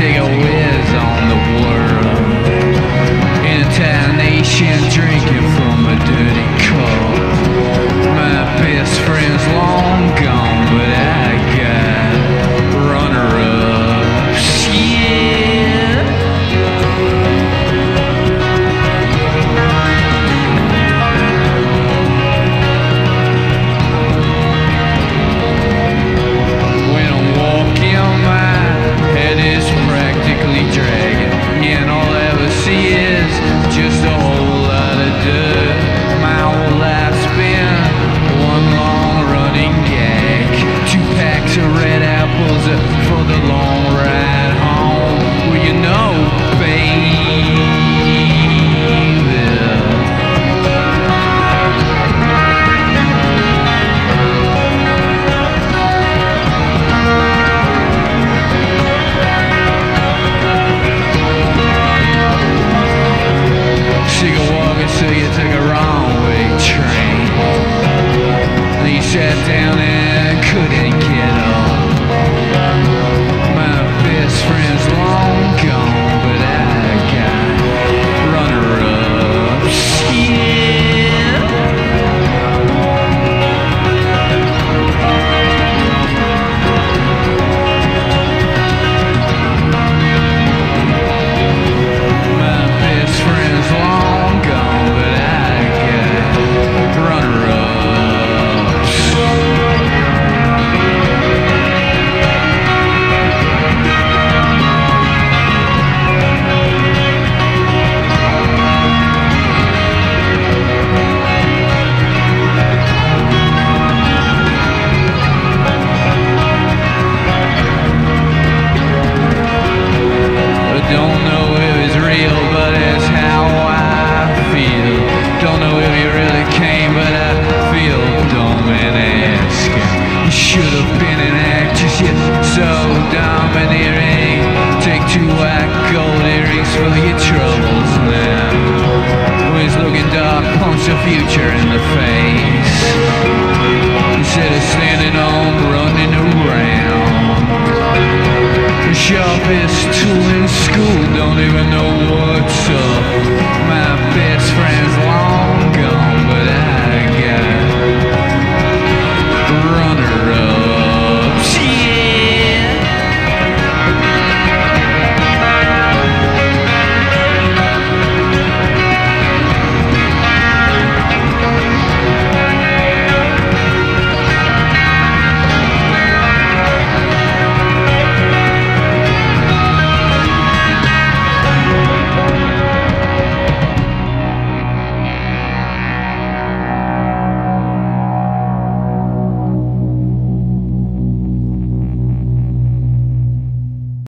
take a whiz on the world. In a town nation drinking from a dirty cup. My best friend's long gone, but I got runner-ups, yeah. When I'm walking, my head is practically dragging, and all I ever see is just a whole lot of dirt. My whole life's been one long running gag. 2 packs of red apples for the long ride home. Well, you know, baby, she could walk until you took a wrong way train. And you sat down and couldn't get up. My best friend's long gone, but I got runner-ups, yeah. My best friend's long gone, but I got runner-ups. I don't know if it's real, but it's how I feel. Don't know if you really came, but I feel dumb in asking. You should have been an actress, you're so domineering. Take 2 white gold earrings for your troubles now. Always looking dark, punch the future in the face. Instead of standing on, running around. The sharpest